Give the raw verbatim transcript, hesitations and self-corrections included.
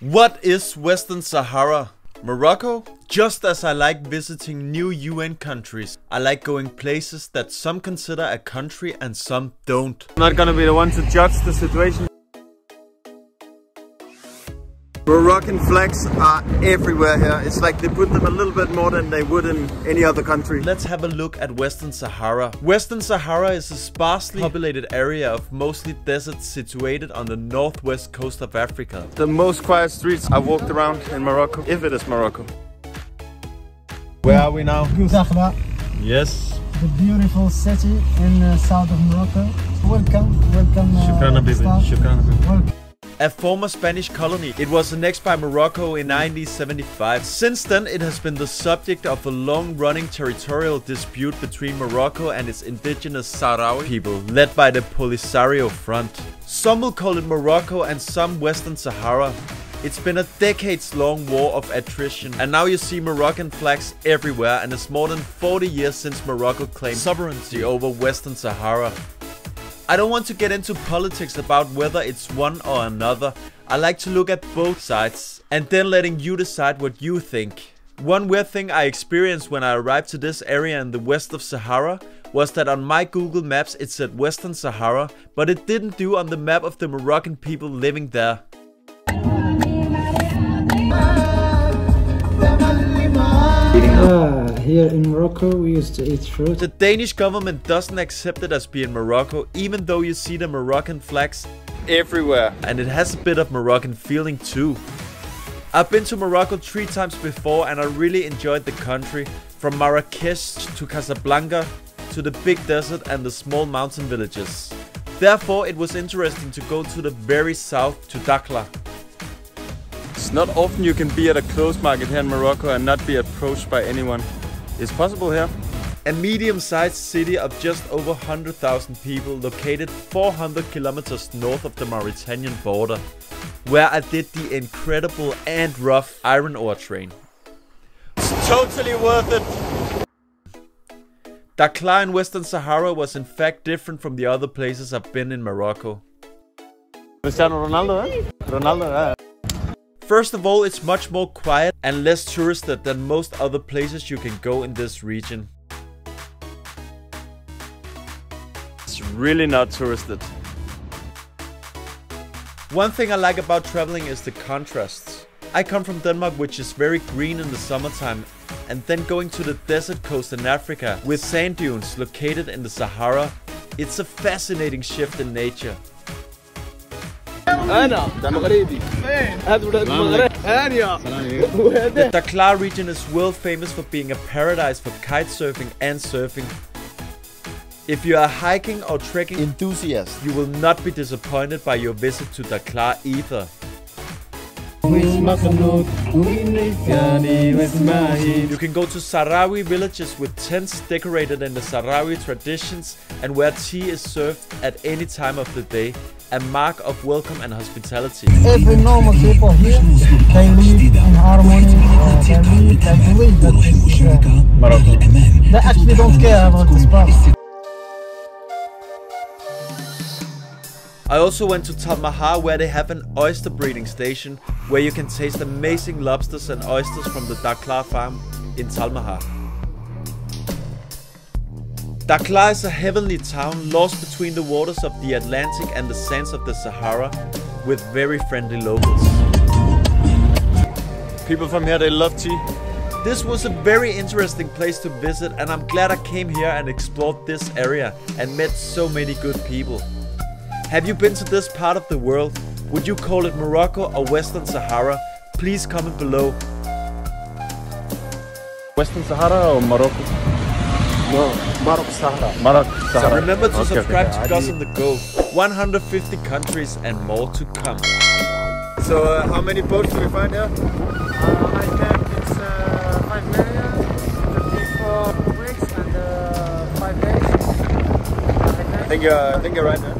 What is Western Sahara? Morocco? Just as I like visiting new U N countries, I like going places that some consider a country and some don't. I'm not gonna be the one to judge the situation. Moroccan flags are everywhere here. It's like they put them a little bit more than they would in any other country. Let's have a look at Western Sahara. Western Sahara is a sparsely populated area of mostly desert situated on the northwest coast of Africa. The most quiet streets I walked around in Morocco, if it is Morocco. Where are we now? Dakhla. Yes. The beautiful city in the south of Morocco. Welcome, welcome. Uh, Shukran Habibi. Shukran Habibi. A former Spanish colony, it was annexed by Morocco in nineteen seventy-five. Since then, it has been the subject of a long-running territorial dispute between Morocco and its indigenous Sahrawi people, led by the Polisario Front. Some will call it Morocco and some Western Sahara. It's been a decades-long war of attrition, and now you see Moroccan flags everywhere, and it's more than forty years since Morocco claimed sovereignty over Western Sahara. I don't want to get into politics about whether it's one or another. I like to look at both sides and then letting you decide what you think. One weird thing I experienced when I arrived to this area in the west of Sahara was that on my Google Maps it said Western Sahara, but it didn't do on the map of the Moroccan people living there. Uh, here in Morocco we used to eat fruit. The Danish government doesn't accept it as being Morocco, even though you see the Moroccan flags everywhere. And it has a bit of Moroccan feeling too. I've been to Morocco three times before and I really enjoyed the country. From Marrakesh to Casablanca to the big desert and the small mountain villages. Therefore it was interesting to go to the very south to Dakhla. It's not often you can be at a closed market here in Morocco and not be approached by anyone. It's possible here. A medium-sized city of just over one hundred thousand people located four hundred kilometers north of the Mauritanian border, where I did the incredible and rough iron ore train. It's totally worth it! Dakhla in Western Sahara was in fact different from the other places I've been in Morocco. Cristiano Ronaldo, eh? Ronaldo, eh? First of all, it's much more quiet and less touristed than most other places you can go in this region. It's really not touristed. One thing I like about traveling is the contrasts. I come from Denmark, which is very green in the summertime, and then going to the desert coast in Africa with sand dunes located in the Sahara. It's a fascinating shift in nature. The Dakhla region is world famous for being a paradise for kite surfing and surfing. If you are hiking or trekking enthusiast, you will not be disappointed by your visit to Dakhla either. You can go to Sahrawi villages with tents decorated in the Sahrawi traditions and where tea is served at any time of the day, a mark of welcome and hospitality. Every normal people here, they live in harmony, uh, they live, they believe that this is uh, Morocco. They actually don't care about this part. I also went to Tamaha, where they have an oyster breeding station where you can taste amazing lobsters and oysters from the Dakhla farm in Tamaha. Dakhla is a heavenly town lost between the waters of the Atlantic and the sands of the Sahara with very friendly locals. People from here, they love tea. This was a very interesting place to visit and I'm glad I came here and explored this area and met so many good people. Have you been to this part of the world? Would you call it Morocco or Western Sahara? Please comment below. Western Sahara or Morocco? No, Morocco Sahara. Morocco Sahara. So remember to okay, subscribe okay. to Goss on the Go. one hundred fifty countries and more to come. So uh, how many boats do we find here? Uh, I think it's uh, five million, fifty-four weeks and uh, five days. I think, I think, you're, I think you're right there.